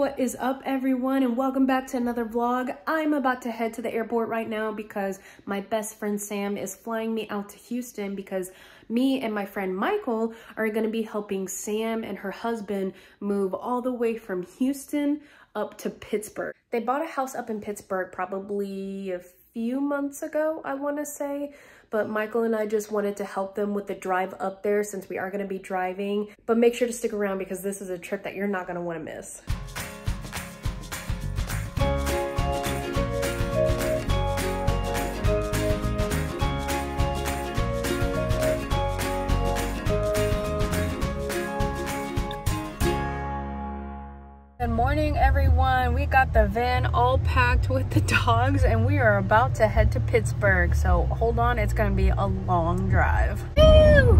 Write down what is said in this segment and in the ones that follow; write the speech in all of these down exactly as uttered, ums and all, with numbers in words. what is up, everyone, and welcome back to another vlog. I'm about to head to the airport right now because my best friend Sam is flying me out to Houston because me and my friend Michael are going to be helping Sam and her husband move all the way from Houston up to Pittsburgh. They bought a house up in Pittsburgh probably a few months ago, I want to say, but Michael and I just wanted to help them with the drive up there since we are going to be driving. But make sure to stick around because this is a trip that you're not going to want to miss. Good morning, everyone. We got the van all packed with the dogs and we are about to head to Pittsburgh. So hold on, it's gonna be a long drive. Woo!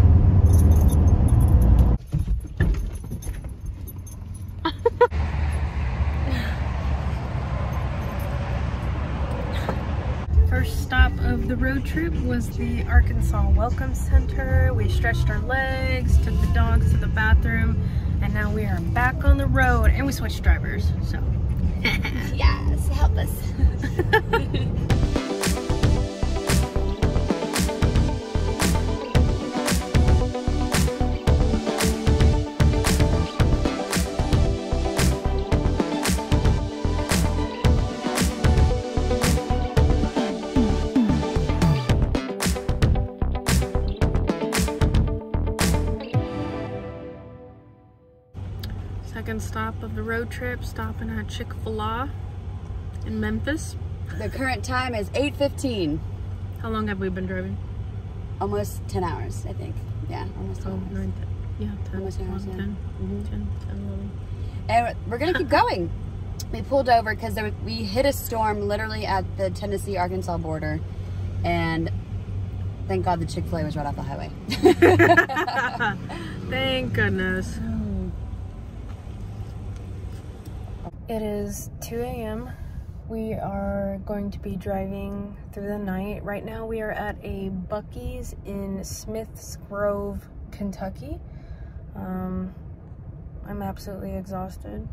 First stop of the road trip was the Arkansas Welcome Center. We stretched our legs, took the dogs to the bathroom, and now we are back on the road, and we switched drivers, so. Yes, help us. Second stop of the road trip, stopping at Chick-fil-A in Memphis. The current time is eight fifteen. How long have we been driving? Almost ten hours, I think. Yeah, almost ten. Oh, nine, yeah, ten. Almost ten hours, yeah. ten, mm-hmm. ten, ten, eleven. And we're going to keep going. We pulled over because we hit a storm literally at the Tennessee-Arkansas border. And thank God the Chick-fil-A was right off the highway. Thank goodness. It is two A M We are going to be driving through the night. Right now we are at a Buc-ee's in Smiths Grove, Kentucky. Um, I'm absolutely exhausted,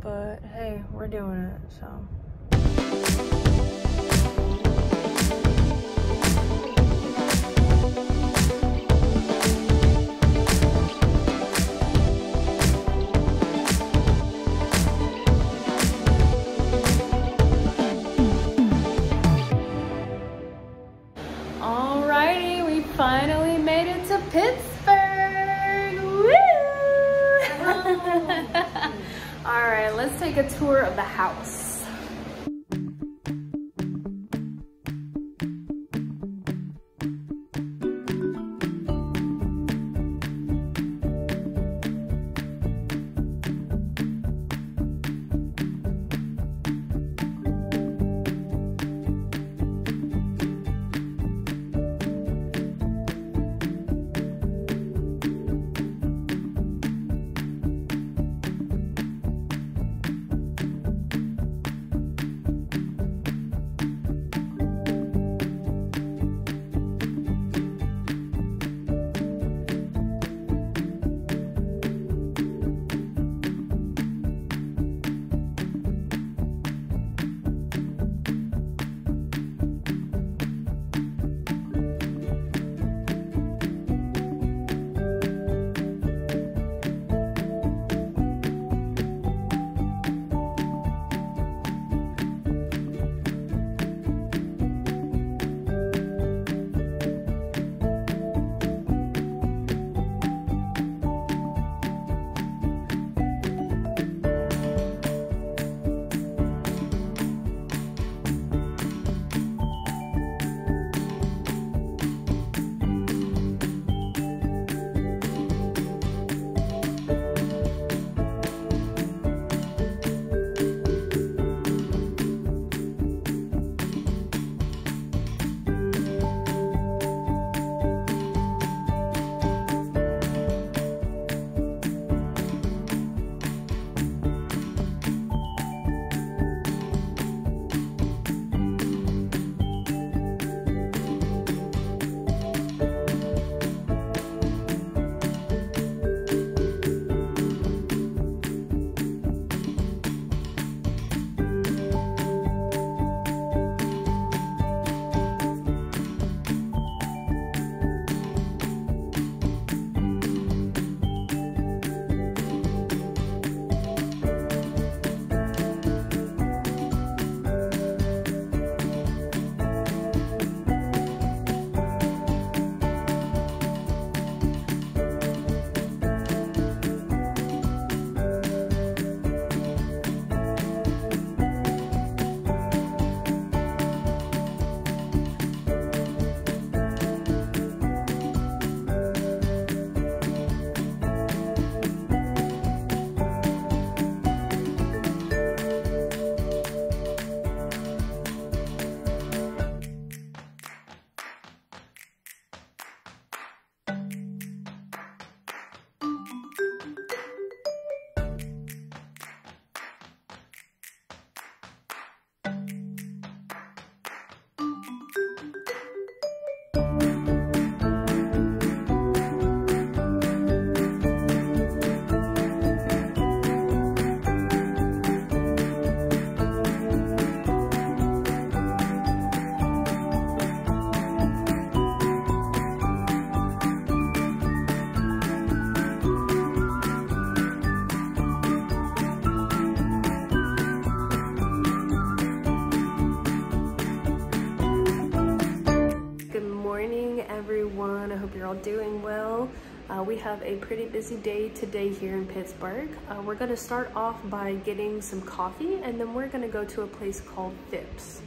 but hey, we're doing it, so. Finally made it to Pittsburgh! Woo! Alright, let's take a tour of the house. everyone. I hope you're all doing well. Uh, we have a pretty busy day today here in Pittsburgh. Uh, we're gonna start off by getting some coffee, and then we're gonna go to a place called Phipps.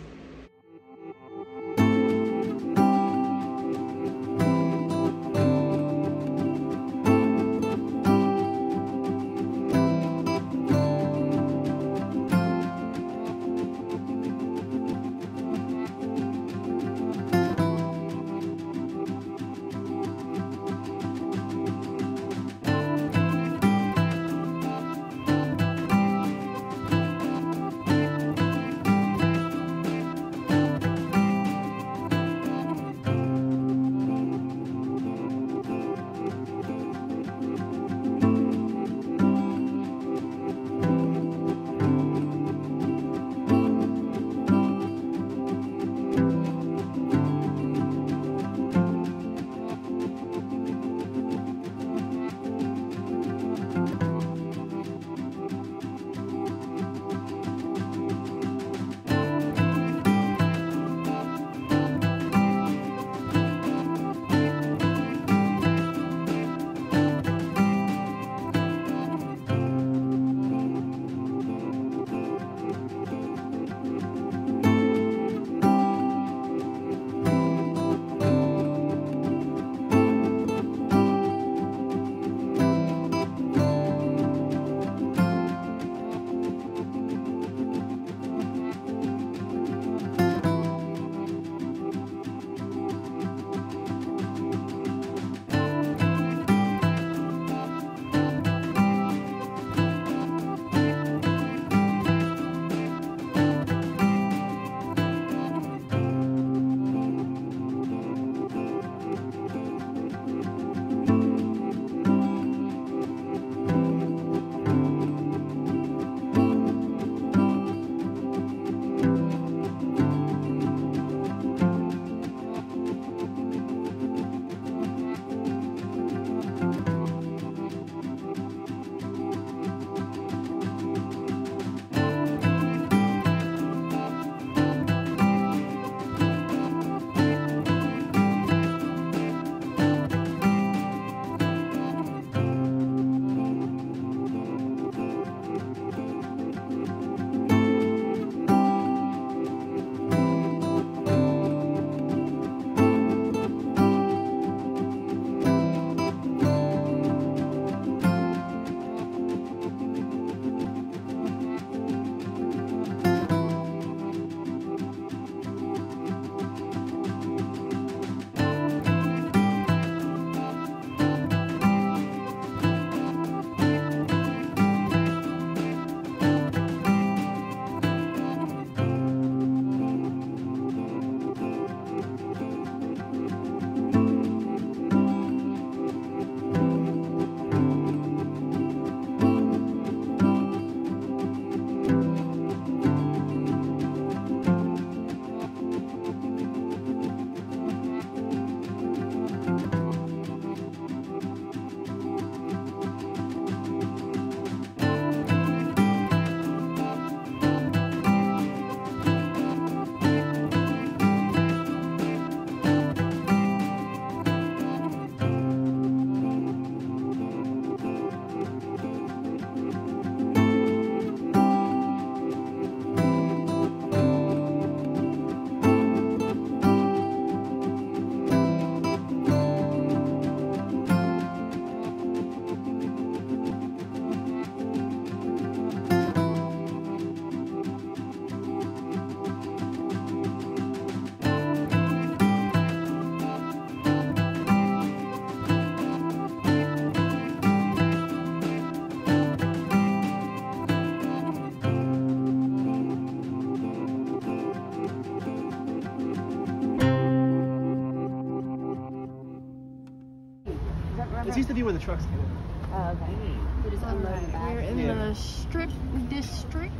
This used to be where the trucks came in. Oh, okay. We just unloaded back. We're in yeah. the strip district.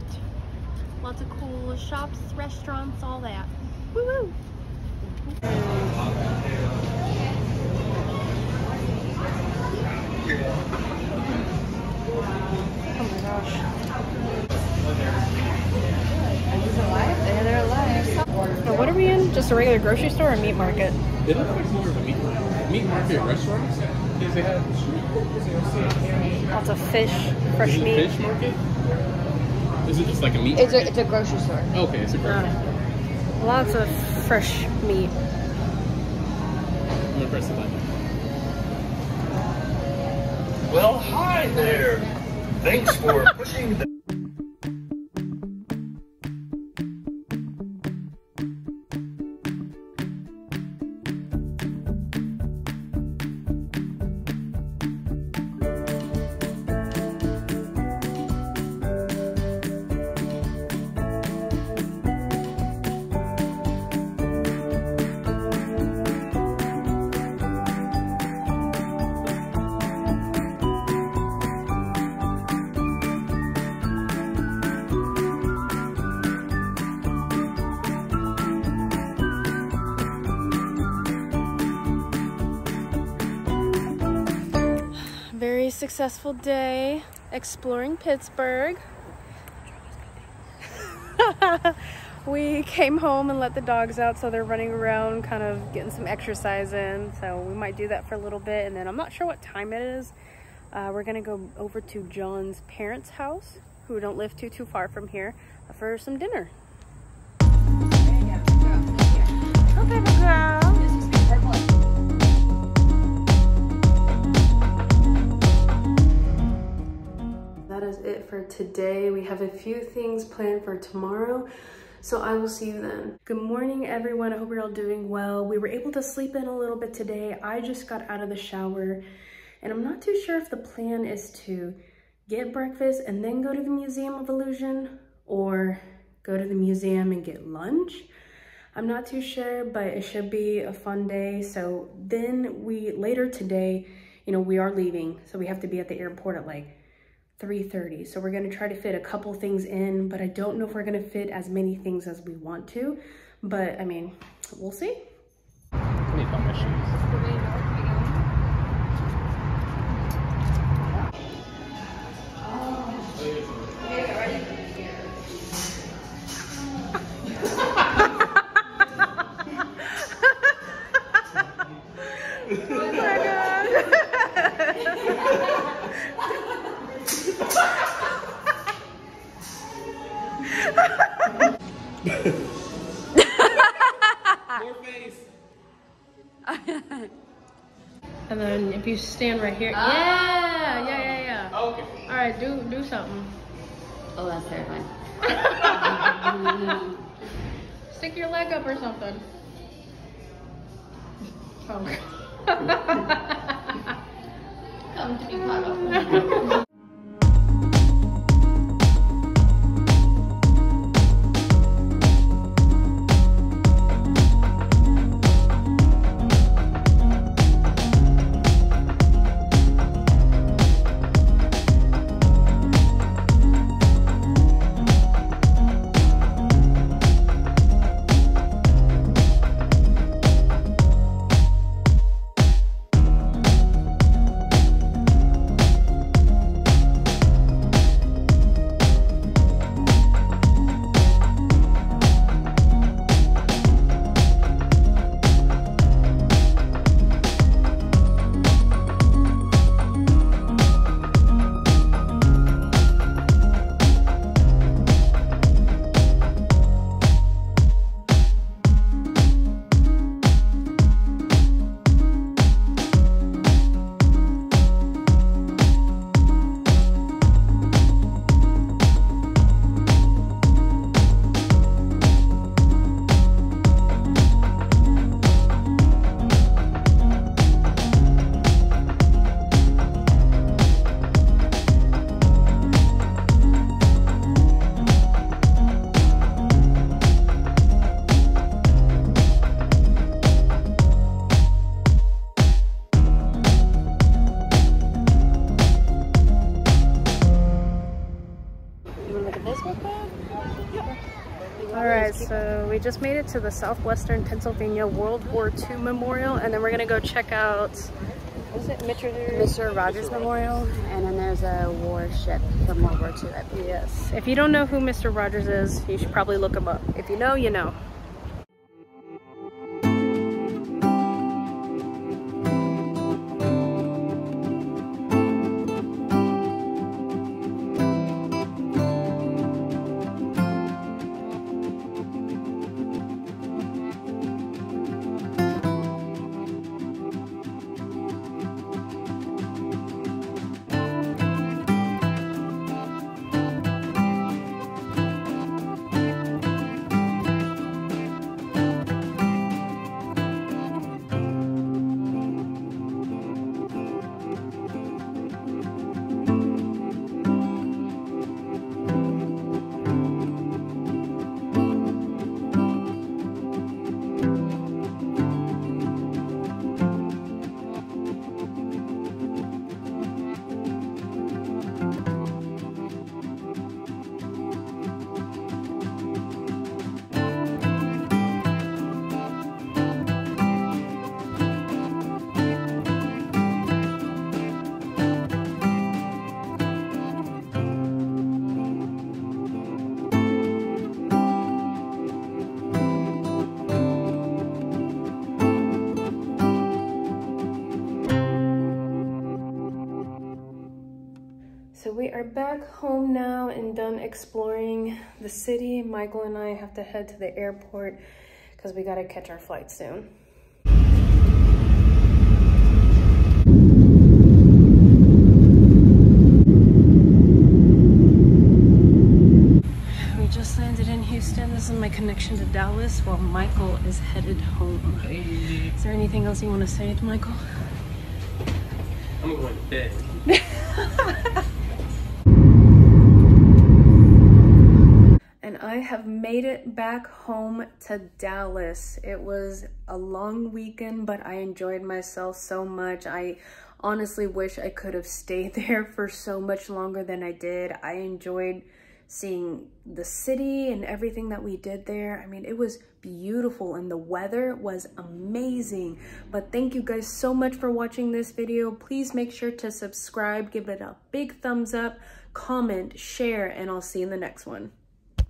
Lots of cool shops, restaurants, all that. Woo woo! Oh my gosh. Are these alive? Yeah, they're alive. So what are we in? just a regular grocery store or meat market? They don't have more of a meat market. Meat market restaurants? They have lots of fish, fresh Is it meat. A fish market? Is it just like a meat it's market? A, it's a grocery store. Okay, it's a grocery store. Lots of fresh meat. I'm gonna press the button. Well, hi there. Thanks for pushing the... Successful day exploring Pittsburgh. We came home and let the dogs out, so they're running around kind of getting some exercise in, so we might do that for a little bit, and then I'm not sure what time it is. Uh, we're gonna go over to John's parents' house, who don't live too too far from here, for some dinner. Okay, girl. That is it for today. We have a few things planned for tomorrow, so I will see you then. Good morning, everyone. I hope you're all doing well. We were able to sleep in a little bit today. I just got out of the shower, and I'm not too sure if the plan is to get breakfast and then go to the Museum of Illusion, or go to the museum and get lunch. I'm not too sure, but it should be a fun day. So then we, later today, you know, we are leaving, so we have to be at the airport at like three thirty, so we're going to try to fit a couple things in, but I don't know if we're going to fit as many things as we want to, but I mean, we'll see. Let me find my shoes. Oh my god. And then if you stand right here, oh. yeah, yeah, yeah, yeah. Oh, okay. All right, do do something. Oh, that's terrifying. Stick your leg up or something. Oh. Come to be caught up. We just made it to the Southwestern Pennsylvania World War Two Memorial, and then we're gonna go check out, what is it, Mister Rogers Memorial, and then there's a warship from World War Two, I believe. Yes. If you don't know who Mister Rogers is, you should probably look him up. If you know, you know. are back home now and done exploring the city. Michael and I have to head to the airport because we gotta catch our flight soon. We just landed in Houston. This is my connection to Dallas while Michael is headed home. Is there anything else you want to say to Michael? I'm going to bed. And I have made it back home to Dallas. It was a long weekend, but I enjoyed myself so much. I honestly wish I could have stayed there for so much longer than I did. I enjoyed seeing the city and everything that we did there. I mean, it was beautiful and the weather was amazing. But thank you guys so much for watching this video. Please make sure to subscribe, give it a big thumbs up, comment, share, and I'll see you in the next one.